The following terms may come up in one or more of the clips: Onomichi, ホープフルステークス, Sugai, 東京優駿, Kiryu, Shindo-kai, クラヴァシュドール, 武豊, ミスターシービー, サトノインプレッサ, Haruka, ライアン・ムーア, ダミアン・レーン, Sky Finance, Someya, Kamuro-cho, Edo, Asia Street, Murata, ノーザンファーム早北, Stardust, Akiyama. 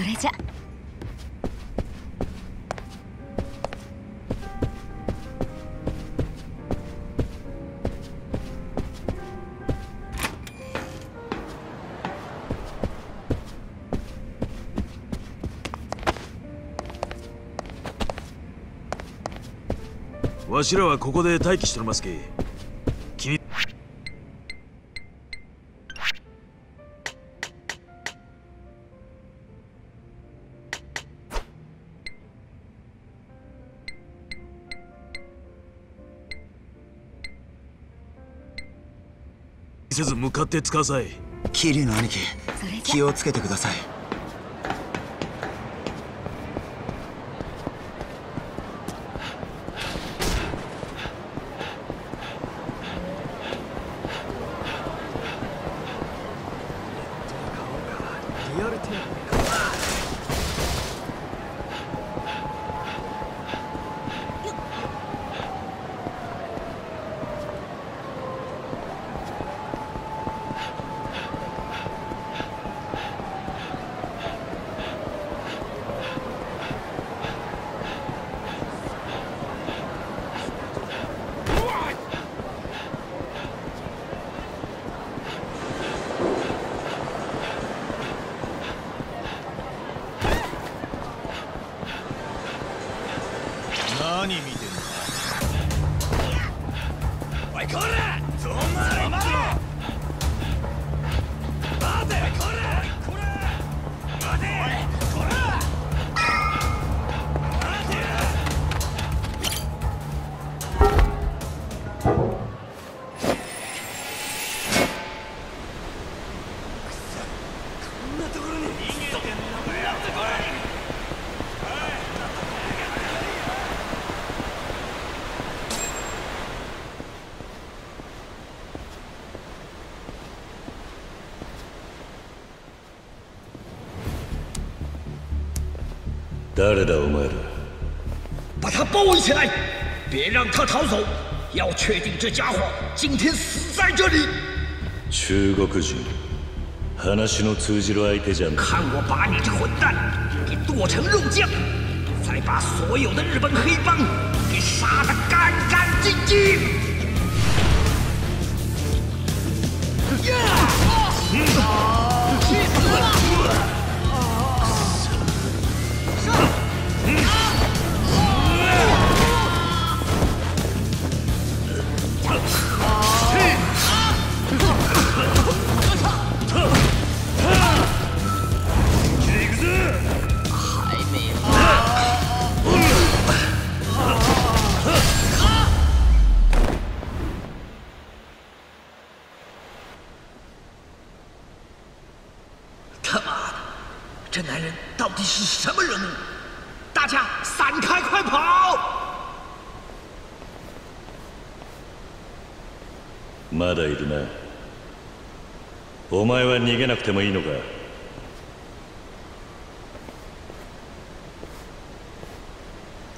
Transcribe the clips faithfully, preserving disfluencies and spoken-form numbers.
それじゃ。わしらはここで待機しておりますけ。君せず向かってつかさい。桐生の兄貴、気をつけてください。誰だお前ら？把他包围起来，别让他逃走。要确定这家伙今天死在这里。中国人，話の通じる相手じゃない。看我把你这混蛋给剁成肉酱，再把所有的日本黑帮给杀得干干净净。去死吧！まだいるな。お前は逃げなくてもいいのか。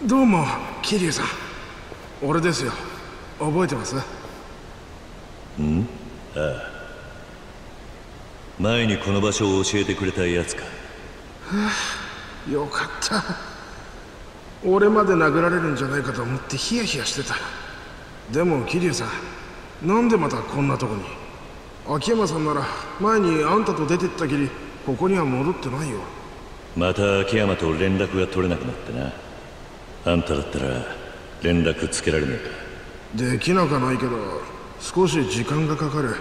どうも桐生さん、俺ですよ。覚えてます？ん？ああ、前にこの場所を教えてくれたやつか。はあ、よかった。俺まで殴られるんじゃないかと思ってヒヤヒヤしてた。でも桐生さん、なんでまたこんなとこに？秋山さんなら前にあんたと出てったきりここには戻ってないよ。また秋山と連絡が取れなくなってな。あんただったら連絡つけられないか？できなかないけど少し時間がかかる。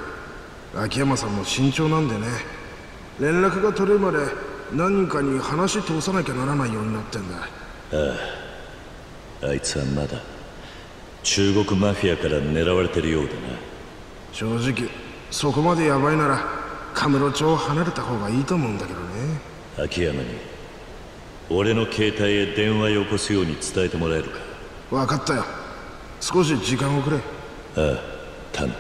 秋山さんも慎重なんでね。連絡が取れるまで何人かに話通さなきゃならないようになってんだ。ああ、あいつはまだ中国マフィアから狙われてるようだな。正直そこまでヤバいならカムロ町を離れた方がいいと思うんだけどね。秋山に俺の携帯へ電話を起こすように伝えてもらえるか？分かったよ。少し時間をくれ。ああ、頼む。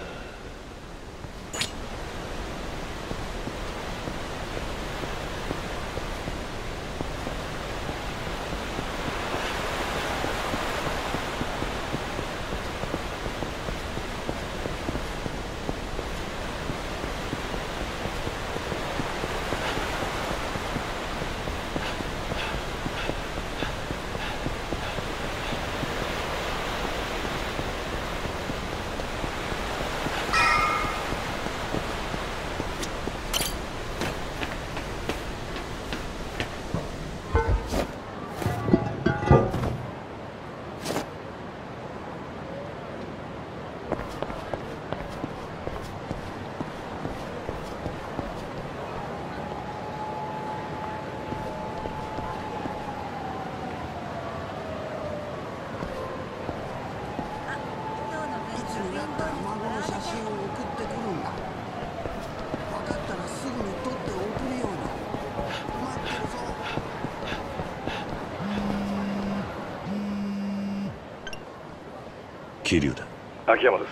桐生だ。秋山です。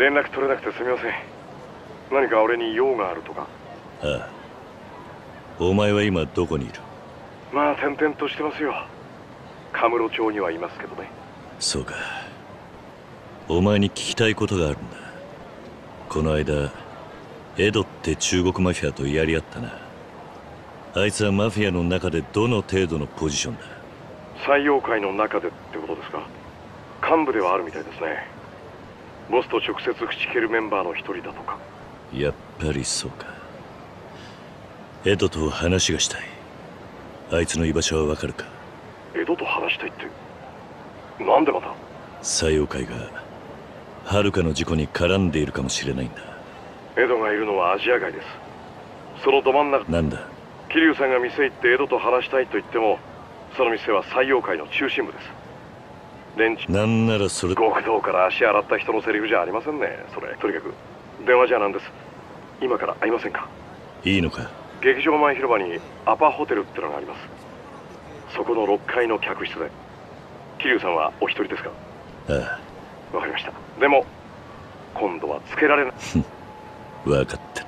連絡取れなくてすみません。何か俺に用があるとか？ああ、お前は今どこにいる？まあ転々としてますよ。神室町にはいますけどね。そうか。お前に聞きたいことがあるんだ。この間江戸って中国マフィアとやり合ったな。あいつはマフィアの中でどの程度のポジションだ？採用界の中でってことですか？幹部ではあるみたいですね。ボスと直接口切るメンバーの一人だとか。やっぱりそうか。エドと話がしたい。あいつの居場所はわかるか？エドと話したいってなんでまた？採用会がはるかの事故に絡んでいるかもしれないんだ。エドがいるのはアジア街です。そのど真ん中なんだ。桐生さんが店行ってエドと話したいと言っても、その店は採用会の中心部です。なんならそれ極道から足洗った人のセリフじゃありませんね。それとにかく電話じゃなんです。今から会いませんか？いいのか？劇場前広場にアパホテルってのがあります。そこのろっかいの客室で。桐生さんはお一人ですか？ああ、わかりました。でも今度はつけられない。わかった。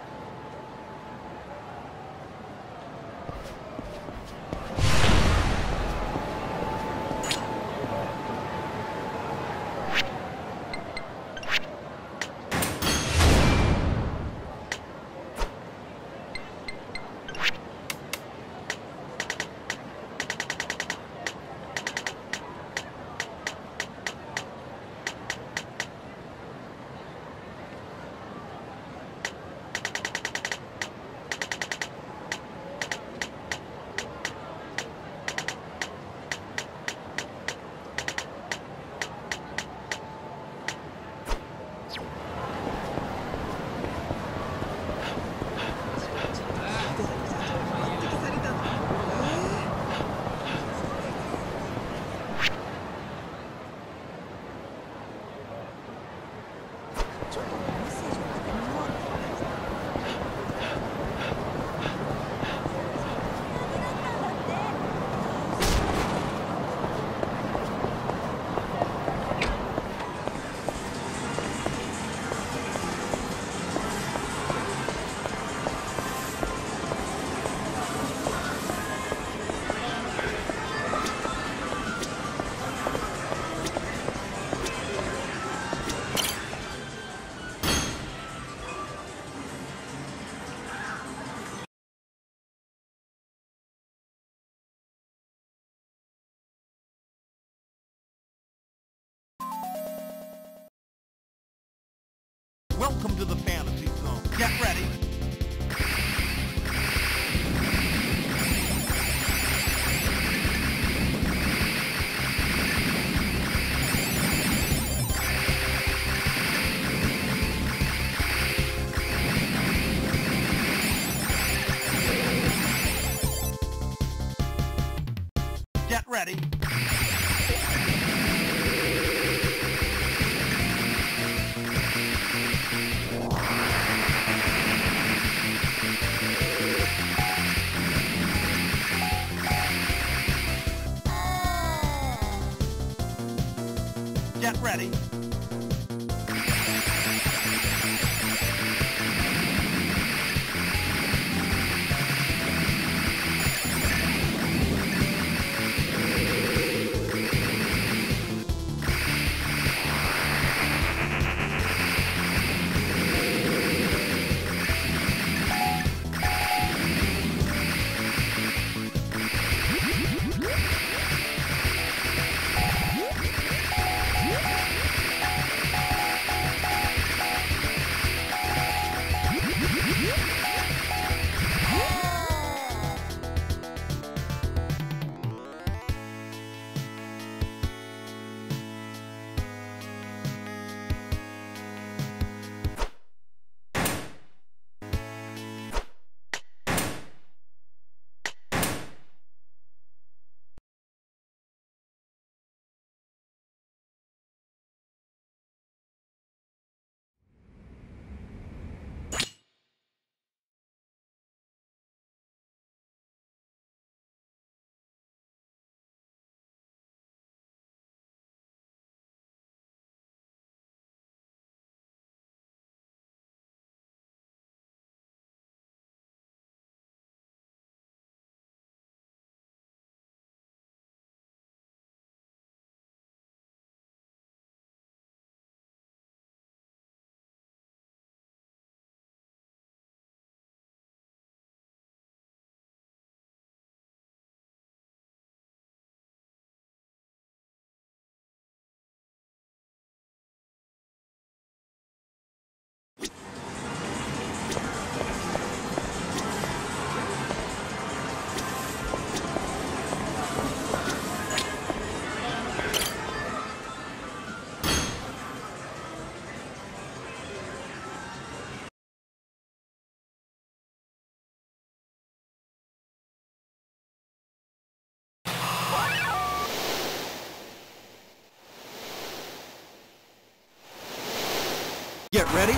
Welcome to the fantasy zone. Get ready. Get ready. Ready. Get ready.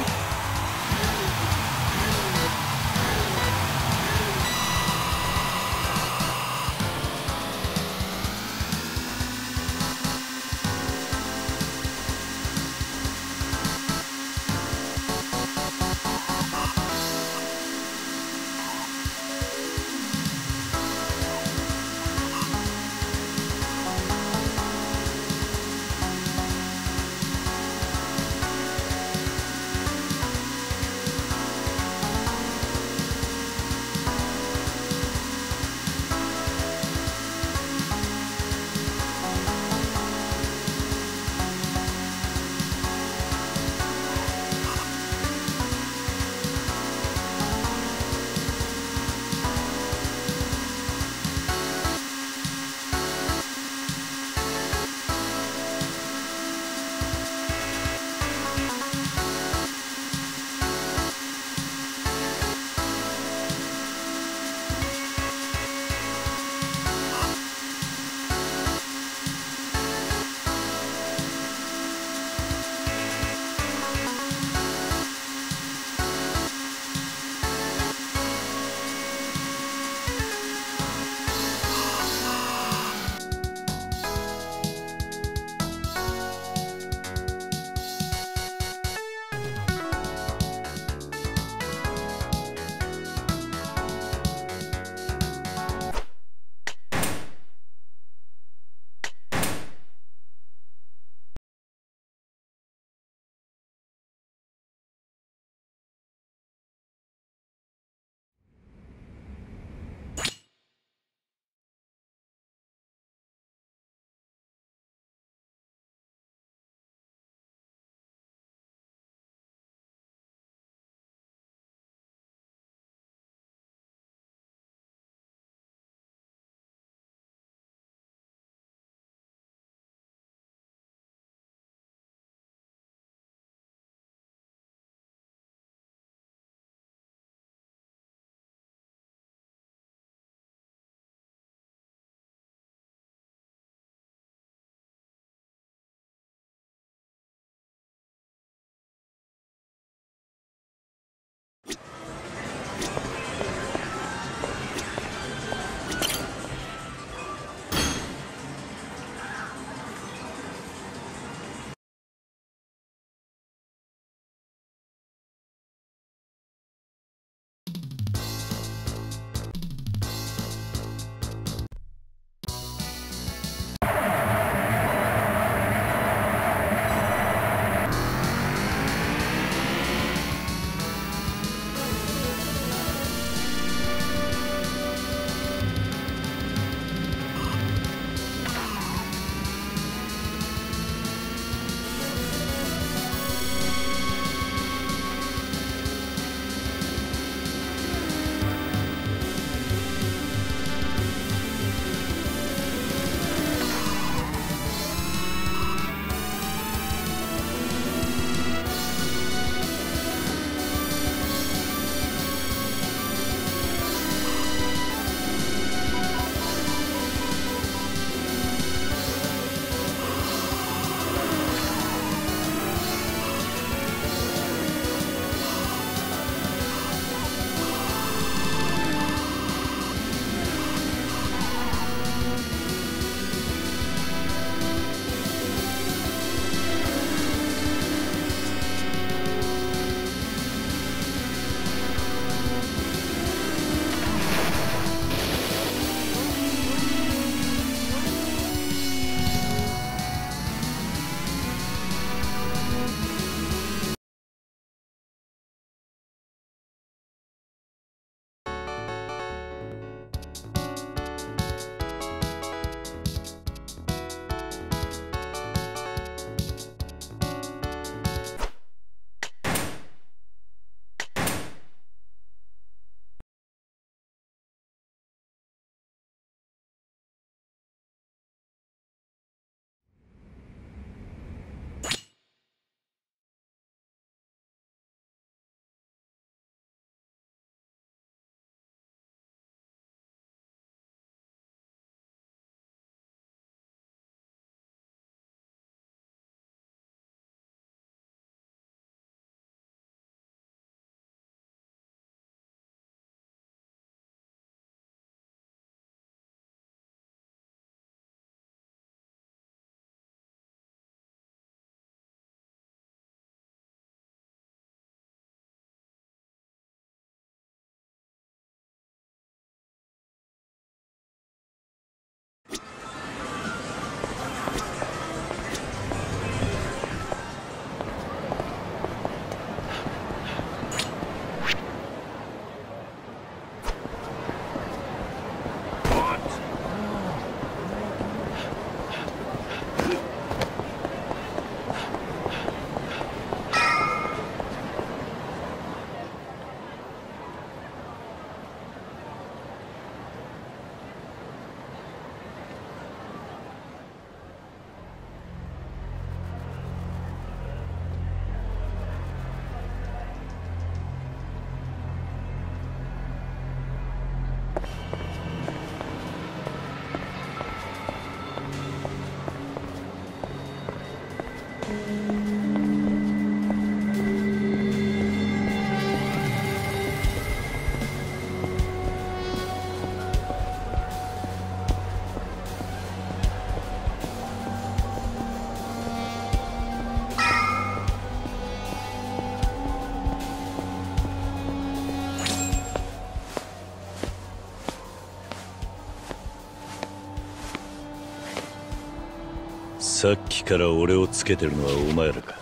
さっきから俺をつけてるのはお前らか。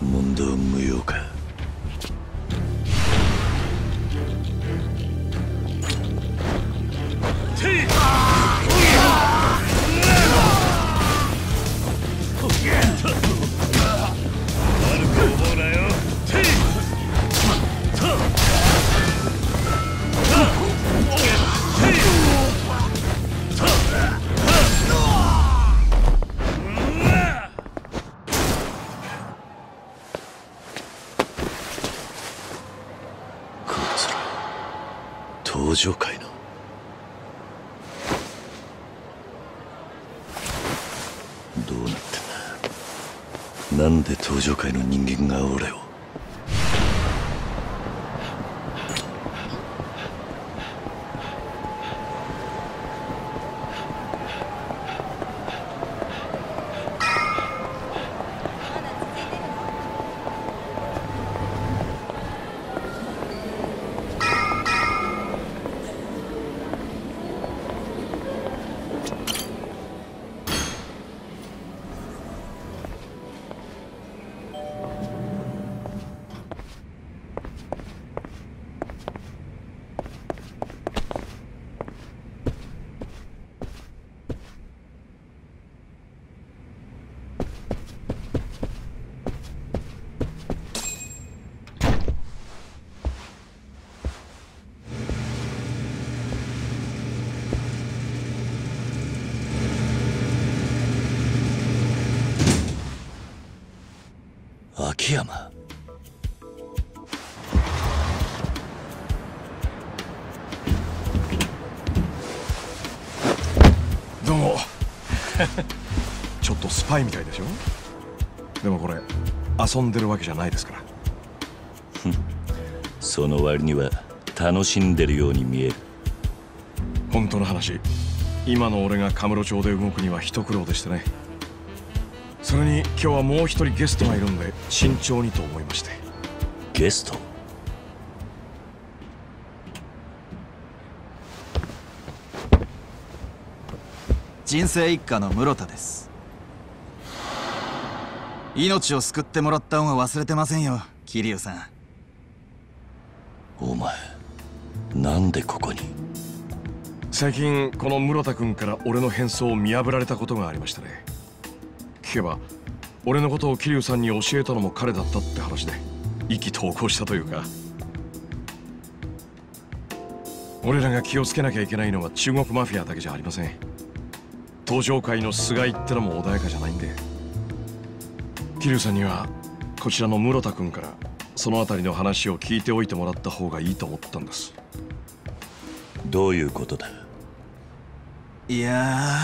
問答無用か。上界のどうなってんだ。なんで登場界の人間が俺を。秋山。どうもちょっとスパイみたいでしょ。でもこれ遊んでるわけじゃないですからその割には楽しんでるように見える。本当の話、今の俺がカムロ町で動くには一苦労でしてね。それに今日はもう一人ゲストがいるんで慎重にと思いまして。ゲスト？人生一家の室田です。命を救ってもらった恩は忘れてませんよ、桐生さん。お前なんでここに？最近この室田君から俺の変装を見破られたことがありましたね。聞けば俺のことを桐生さんに教えたのも彼だったって話で意気投合したというか。俺らが気をつけなきゃいけないのは中国マフィアだけじゃありません。東上界の菅井ってのも穏やかじゃないんで、桐生さんにはこちらの室田君からそのあたりの話を聞いておいてもらった方がいいと思ったんです。どういうことだ？いや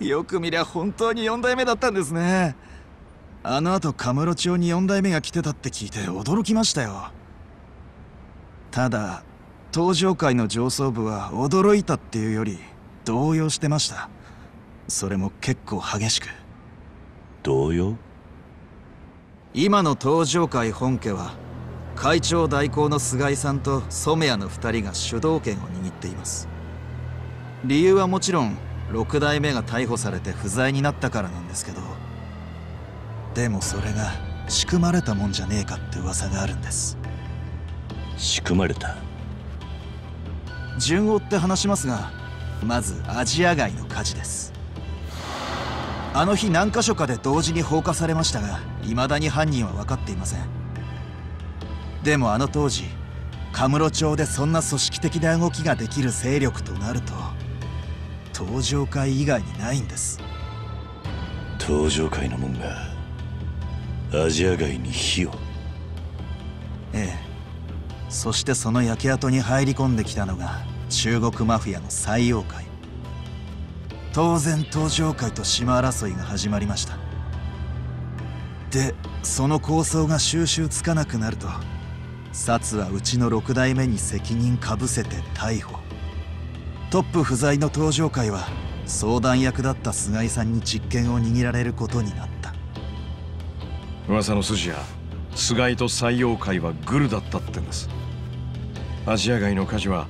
ー、よく見りゃ本当によんだいめだったんですね。あの後カムロ町によんだいめが来てたって聞いて驚きましたよ。ただ東上界の上層部は驚いたっていうより動揺してました。それも結構激しく。動揺？今の東上界本家は会長代行の菅井さんと染谷のふたりが主導権を握っています。理由はもちろんろくだいめが逮捕されて不在になったからなんですけど、でもそれが仕組まれたもんじゃねえかって噂があるんです。仕組まれた？順を追って話しますが、まずアジア街の火事です。あの日何か所かで同時に放火されましたが、未だに犯人は分かっていません。でもあの当時カムロ町でそんな組織的な動きができる勢力となると登場会以外にないんです。登場会の門がアジア街に火を。ええ、そしてその焼け跡に入り込んできたのが中国マフィアの最陽会。当然東上界と島争いが始まりました。でその構想が収拾つかなくなると、薩はうちのろく代目に責任かぶせて逮捕。トップ不在の東上界は相談役だった菅井さんに実権を握られることになった。噂の筋や菅井と最陽会はグルだったってんです。アジア街の火事は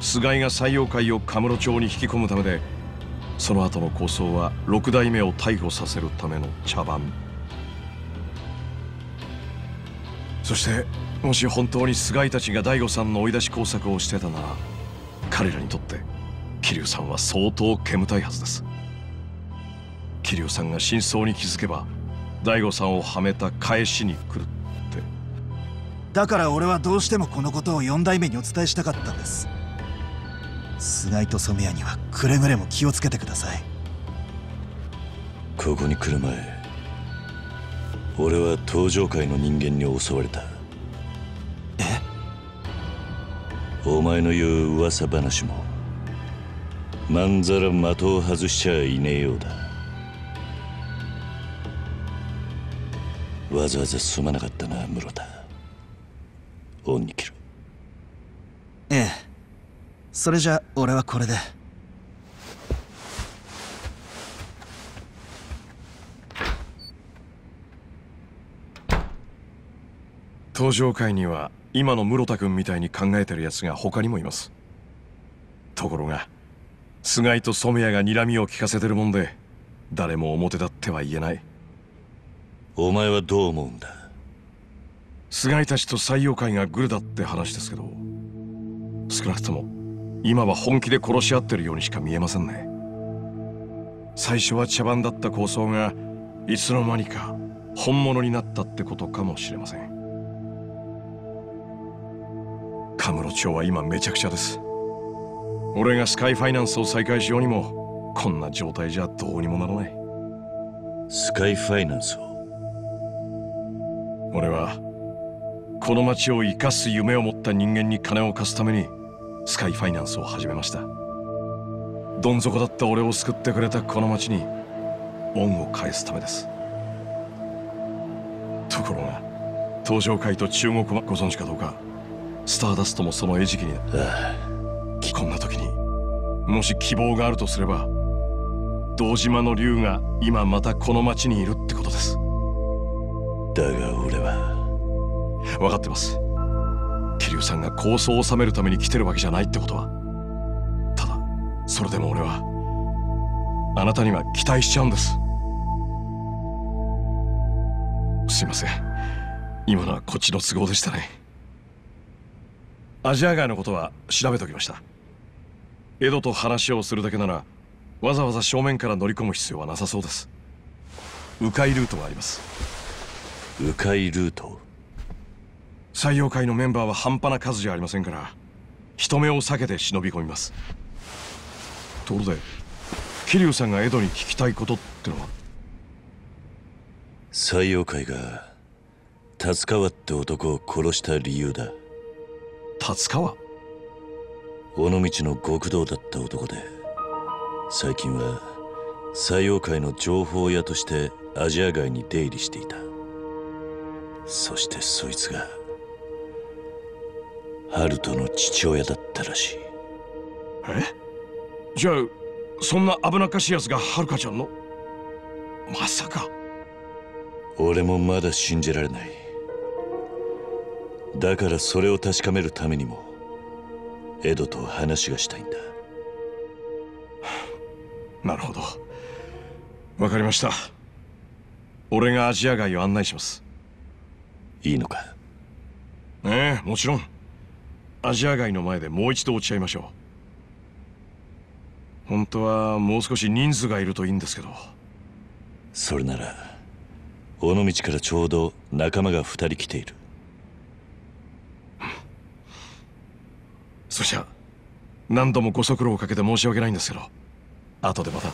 菅井が採用会をカムロ町に引き込むためで、その後の構想はろく代目を逮捕させるための茶番。そしてもし本当に菅井たちが大悟さんの追い出し工作をしてたなら、彼らにとって桐生さんは相当煙たいはずです。桐生さんが真相に気づけば大悟さんをはめた返しに来るって。だから俺はどうしてもこのことをよん代目にお伝えしたかったんです。菅井と染谷にはくれぐれも気をつけてください。ここに来る前、俺は東上界の人間に襲われた。え？お前の言う噂話もまんざら的を外しちゃいねえようだ。わざわざすまなかったな、室田。恩に着る。ええ、それじゃ俺はこれで。東上界には今の室田君みたいに考えてるやつが他にもいます。ところが菅井と染谷が睨みを利かせてるもんで、誰も表立っては言えない。お前はどう思うんだ？菅井たちと採用会がグルだって話ですけど、少なくとも今は本気で殺し合ってるようにしか見えませんね。最初は茶番だった構想がいつの間にか本物になったってことかもしれません。カムロ町は今めちゃくちゃです。俺がスカイファイナンスを再開しようにも、こんな状態じゃどうにもならない。スカイファイナンスを？俺はこの町を生かす夢を持った人間に金を貸すためにスカイファイナンスを始めました。どん底だった俺を救ってくれたこの町に恩を返すためです。ところが東上界と中国はご存知かどうか、スターダストもその餌食に。ああ、こんな時にもし希望があるとすれば、堂島の竜が今またこの町にいるってことです。だが俺は分かってます。桐生さんが構想を収めるために来てるわけじゃないってことは。ただそれでも俺はあなたには期待しちゃうんです。すいません、今のはこっちの都合でしたね。アジア街のことは調べておきました。江戸と話をするだけならわざわざ正面から乗り込む必要はなさそうです。迂回ルートがあります。迂回ルート？採用会のメンバーは半端な数じゃありませんから、人目を避けて忍び込みます。ところで桐生さんが江戸に聞きたいことってのは？採用会が達川って男を殺した理由だ。達川？尾道の極道だった男で、最近は採用会の情報屋としてアジア街に出入りしていた。そしてそいつがハルトの父親だったらしい。え？じゃあそんな危なっかしいやつがハルカちゃんの？まさか。俺もまだ信じられない。だからそれを確かめるためにもエドと話がしたいんだ。なるほど、わかりました。俺がアジア街を案内します。いいのか？ええ、もちろん。アジア街の前でもう一度落ち合いましょう。本当はもう少し人数がいるといいんですけど。それなら尾道からちょうど仲間がふたり来ている。そしゃ何度もご足労をかけて申し訳ないんですけど、後でまた。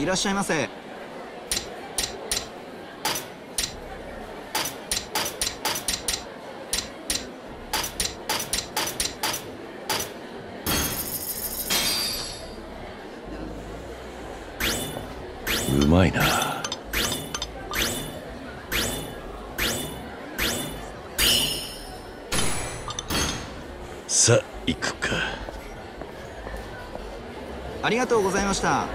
いらっしゃいませ。うまいな。さあ行くか。ありがとうございました。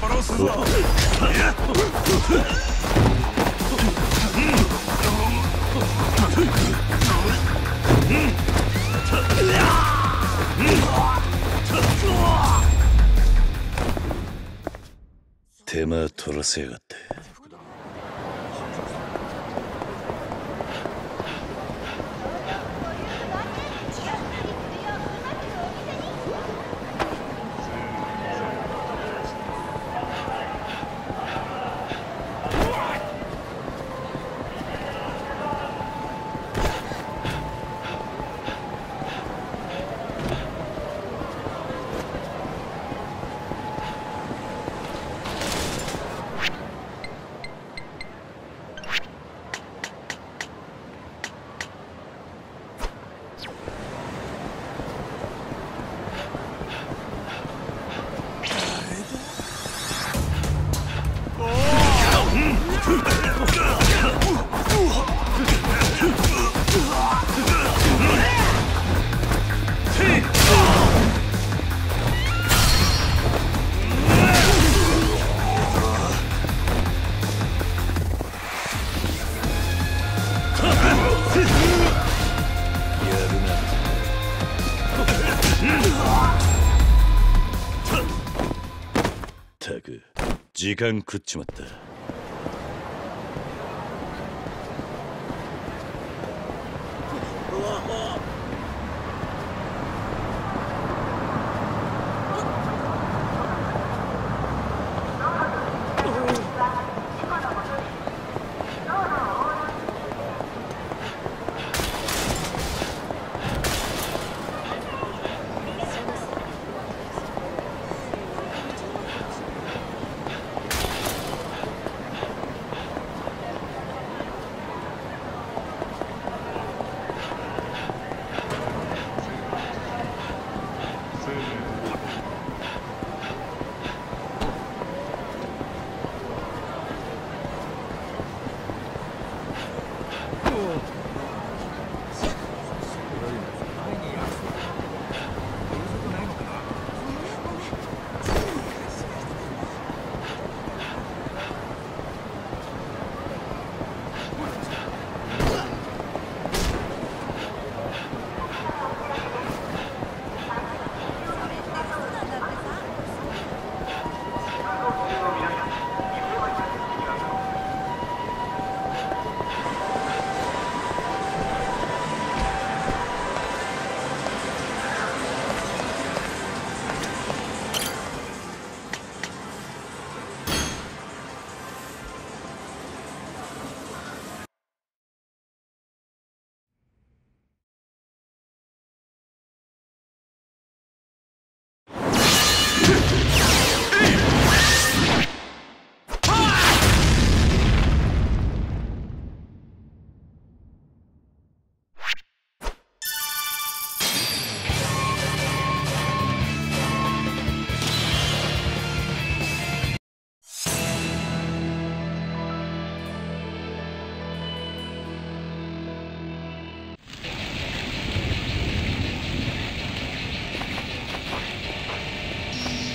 殺すぞ。手間取らせやがって。時間食っちまった。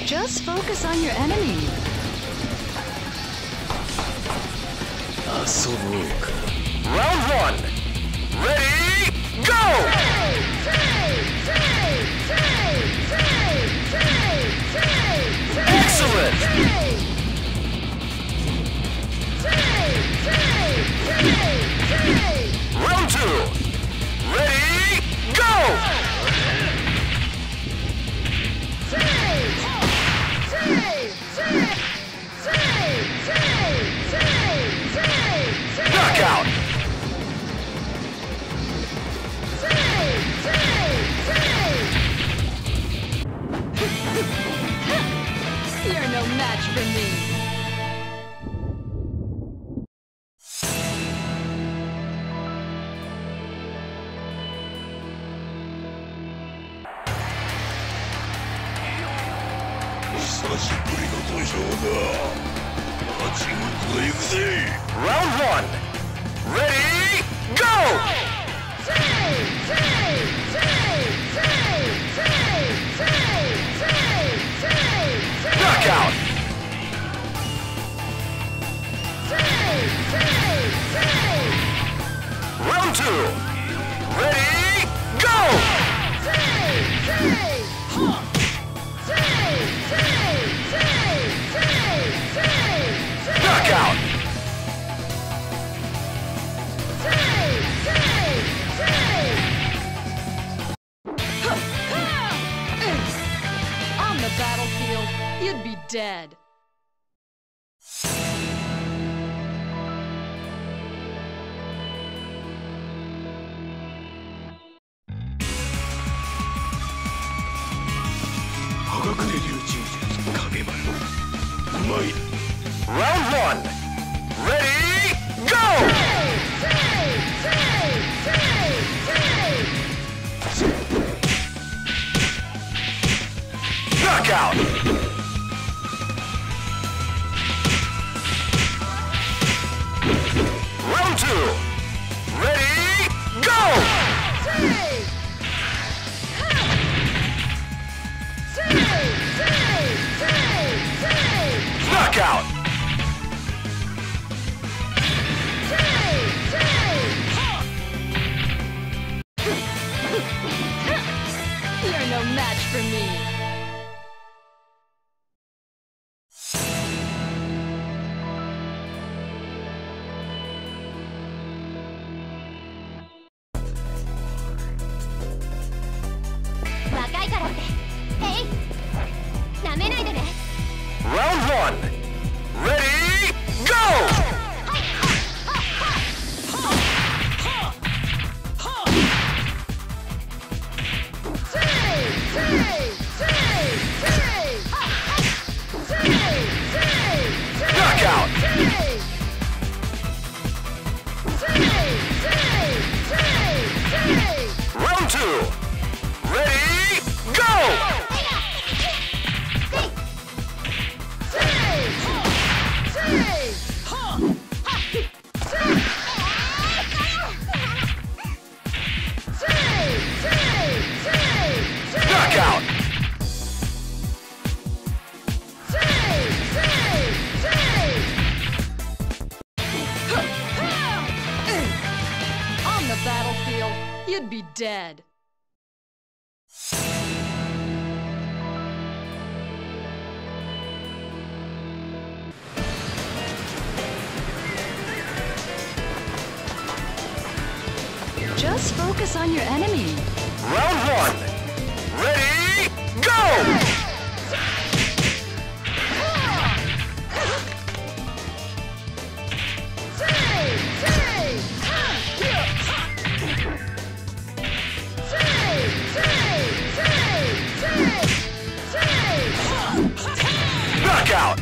Just focus on your enemy. 遊ぼうか。 Round one. Ready? Go! Excellent. Round two. Ready? Go! For me. one. Ready, go! Dead. Just focus on your enemy. Round one. Ready, go! Knockout!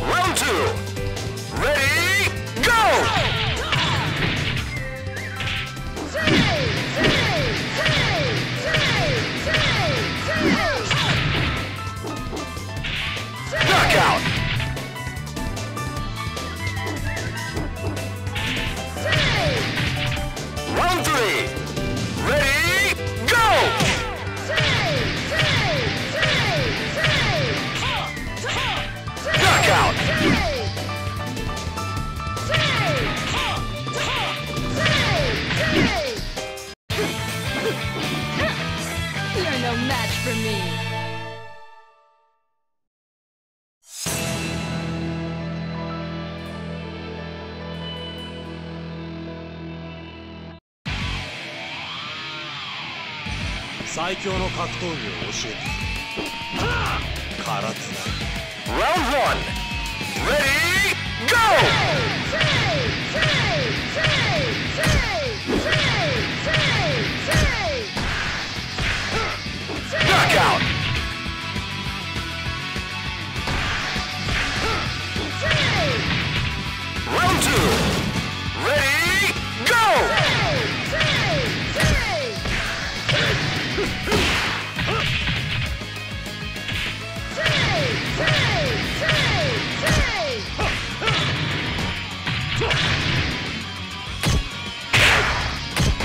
Round two! Ready, go! Knockout! Round three!最強の格闘技を教えて。空手だ。Round one. Ready, go! Knockout! Round two. Ready, go!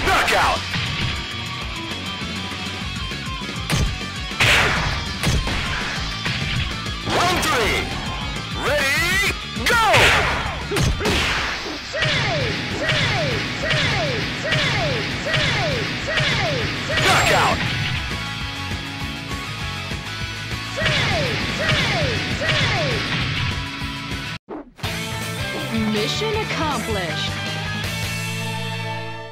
Knockout! Round three! Ready, go! Knockout! Mission accomplished! Ready,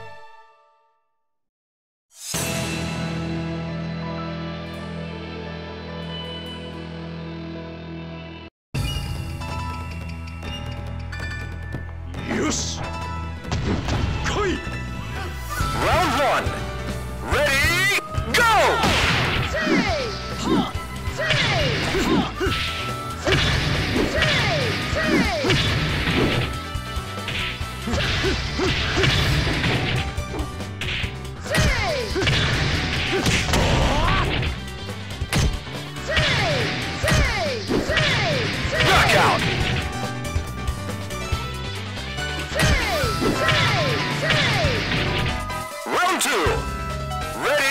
go!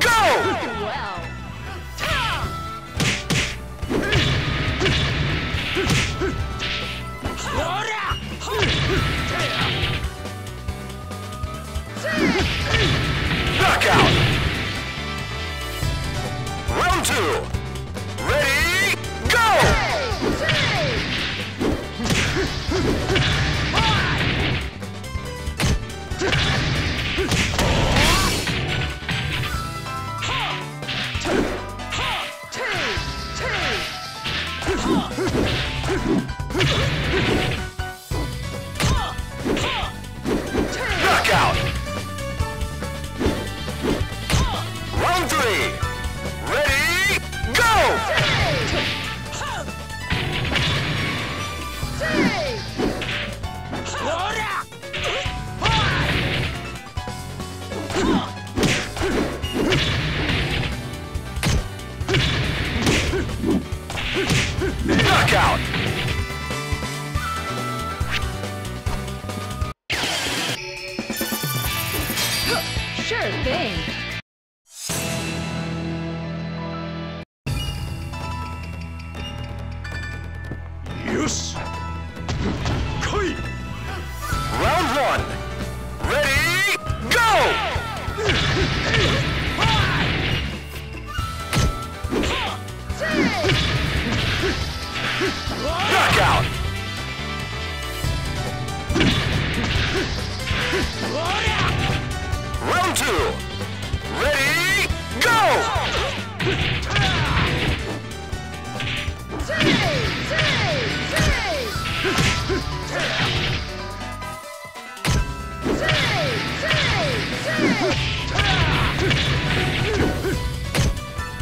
Go! Knockout! Round two! Ready, go! Knockout! Three. Ready, go!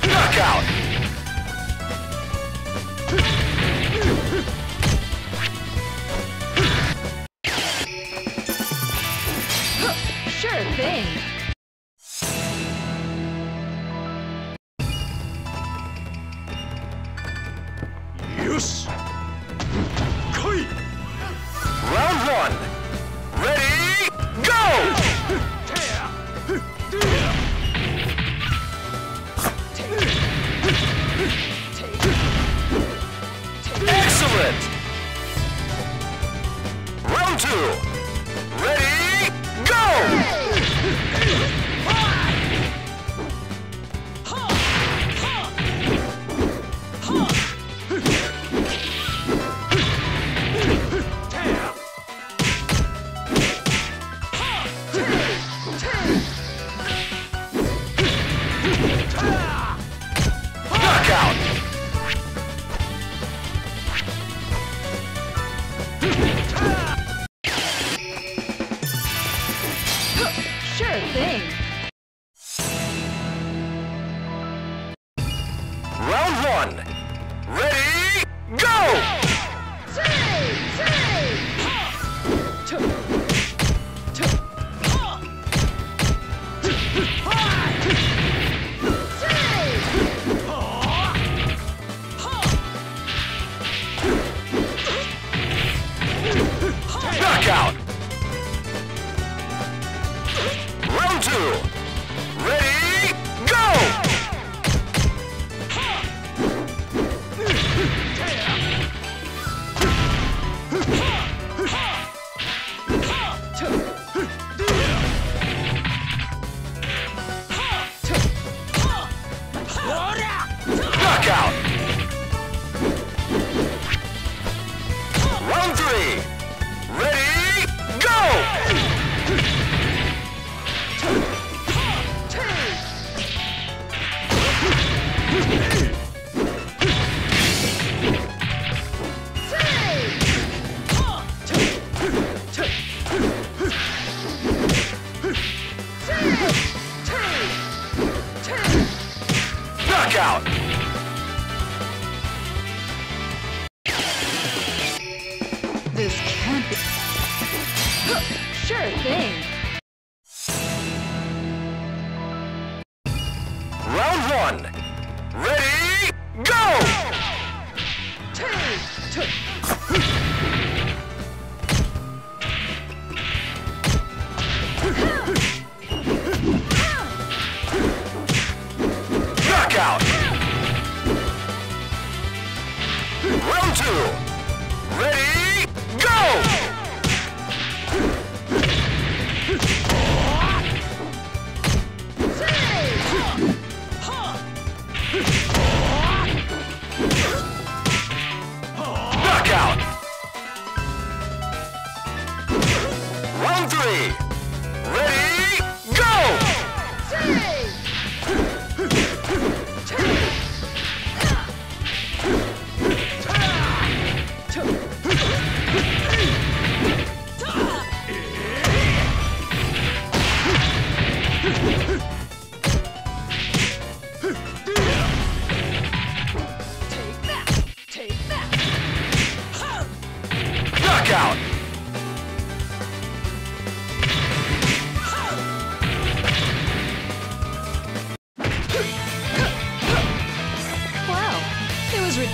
Knockout! Sure thing.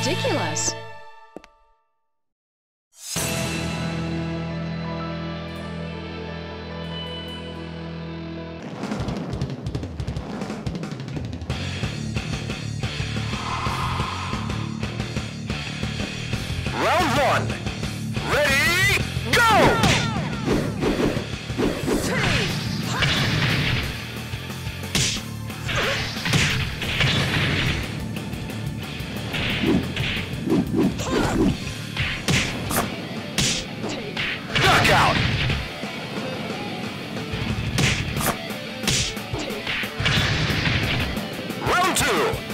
ridiculous. Round one. Ready, go! Knockout! Round two!